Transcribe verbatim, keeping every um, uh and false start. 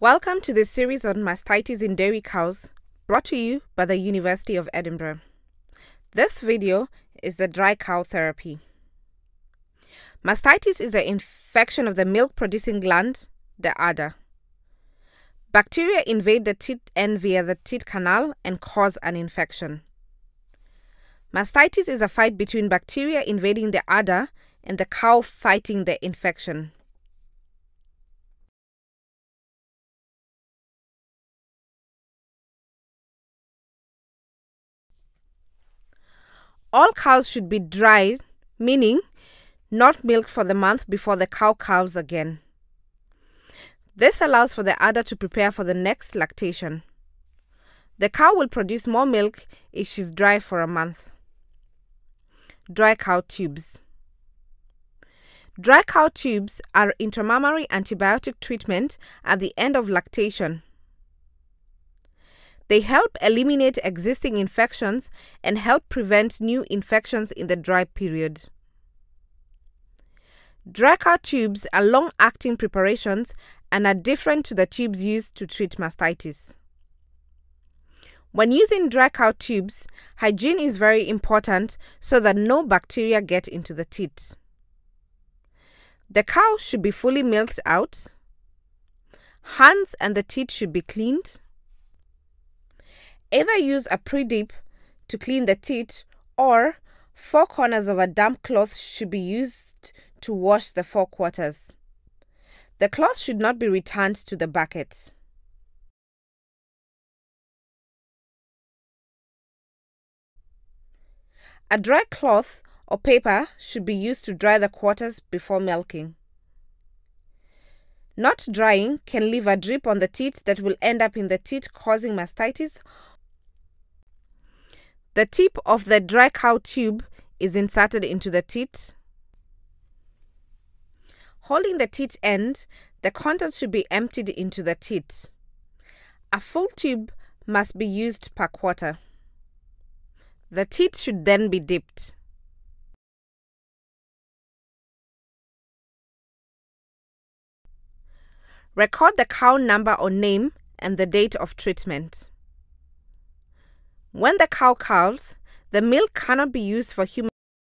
Welcome to this series on mastitis in dairy cows, brought to you by the University of Edinburgh. This video is the dry cow therapy. Mastitis is the infection of the milk-producing gland, the udder. Bacteria invade the teat end via the teat canal and cause an infection. Mastitis is a fight between bacteria invading the udder and the cow fighting the infection. All cows should be dry, meaning not milked for the month before the cow calves again. This allows for the udder to prepare for the next lactation. The cow will produce more milk if she's dry for a month. Dry cow tubes. Dry cow tubes are intramammary antibiotic treatment at the end of lactation. They help eliminate existing infections and help prevent new infections in the dry period. Dry cow tubes are long-acting preparations and are different to the tubes used to treat mastitis. When using dry cow tubes, hygiene is very important so that no bacteria get into the teat. The cow should be fully milked out. Hands and the teat should be cleaned. Either use a pre-dip to clean the teat, or four corners of a damp cloth should be used to wash the four quarters. The cloth should not be returned to the bucket. A dry cloth or paper should be used to dry the quarters before milking. Not drying can leave a drip on the teat that will end up in the teat, causing mastitis. The tip of the dry cow tube is inserted into the teat. Holding the teat end, the contents should be emptied into the teat. A full tube must be used per quarter. The teat should then be dipped. Record the cow number or name and the date of treatment. When the cow calves, the milk cannot be used for human